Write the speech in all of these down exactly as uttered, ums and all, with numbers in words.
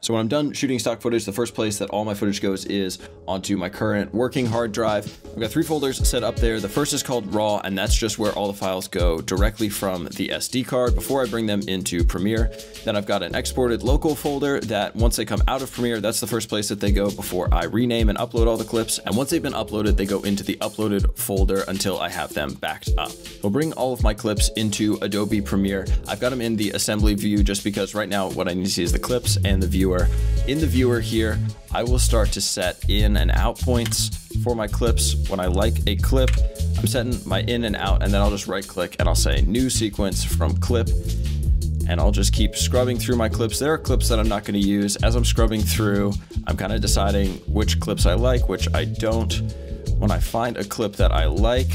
So when I'm done shooting stock footage, the first place that all my footage goes is onto my current working hard drive. I've got three folders set up there. The first is called RAW, and that's just where all the files go directly from the S D card before I bring them into Premiere. Then I've got an exported local folder that once they come out of Premiere, that's the first place that they go before I rename and upload all the clips. And once they've been uploaded, they go into the uploaded folder until I have them backed up. We'll bring all of my clips into Adobe Premiere. I've got them in the assembly view just because right now what I need to see is the clips and the view. In the viewer here, I will start to set in and out points for my clips. When I like a clip, I'm setting my in and out, and then I'll just right click and I'll say new sequence from clip. And I'll just keep scrubbing through my clips. There are clips that I'm not going to use. As I'm scrubbing through, I'm kind of deciding which clips I like, which I don't. When I find a clip that I like,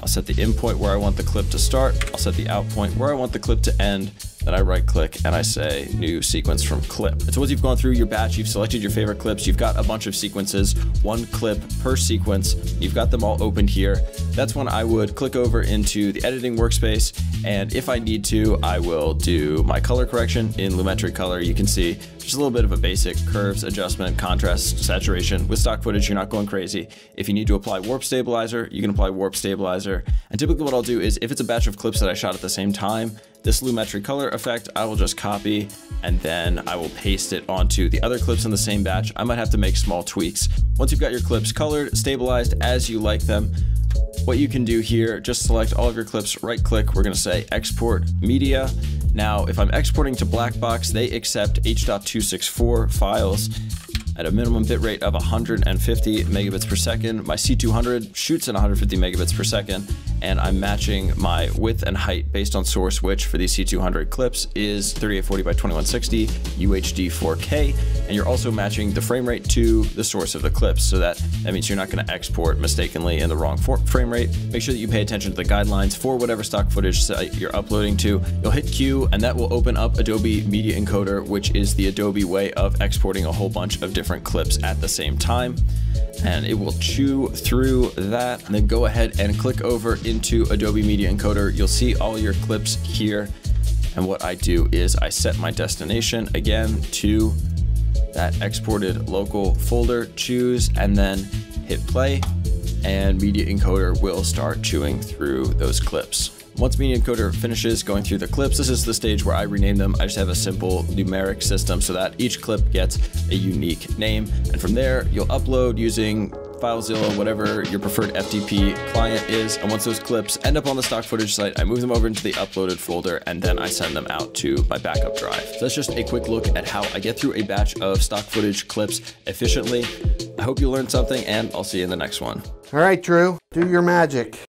I'll set the in point where I want the clip to start. I'll set the out point where I want the clip to end. Then I right click and I say new sequence from clip. So once you've gone through your batch, you've selected your favorite clips, you've got a bunch of sequences, one clip per sequence, you've got them all opened here. That's when I would click over into the editing workspace. And if I need to, I will do my color correction in Lumetri Color. You can see just a little bit of a basic curves, adjustment, contrast, saturation. With stock footage, you're not going crazy. If you need to apply Warp Stabilizer, you can apply Warp Stabilizer. And typically what I'll do is if it's a batch of clips that I shot at the same time, this Lumetri Color effect, I will just copy and then I will paste it onto the other clips in the same batch. I might have to make small tweaks. Once you've got your clips colored, stabilized as you like them, what you can do here, just select all of your clips, right click, we're gonna say export media. Now, if I'm exporting to Blackbox, they accept H dot two sixty-four files at a minimum bitrate of one hundred fifty megabits per second. My C two hundred shoots at one hundred fifty megabits per second, and I'm matching my width and height based on source, which for these C two hundred clips is thirty-eight forty by twenty-one sixty U H D four K. And you're also matching the frame rate to the source of the clips. So that, that means you're not gonna export mistakenly in the wrong frame rate. Make sure that you pay attention to the guidelines for whatever stock footage site you're uploading to. You'll hit Q and that will open up Adobe Media Encoder, which is the Adobe way of exporting a whole bunch of different clips at the same time. And it will chew through that. And then go ahead and click over into Adobe Media Encoder. You'll see all your clips here. And what I do is I set my destination again to that exported local folder, choose, and then hit play. And Media Encoder will start chewing through those clips. Once Media Encoder finishes going through the clips, this is the stage where I rename them. I just have a simple numeric system so that each clip gets a unique name. And from there, you'll upload using FileZilla, whatever your preferred F T P client is. And once those clips end up on the stock footage site, I move them over into the uploaded folder and then I send them out to my backup drive. So that's just a quick look at how I get through a batch of stock footage clips efficiently. I hope you learned something and I'll see you in the next one. All right, Drew, do your magic.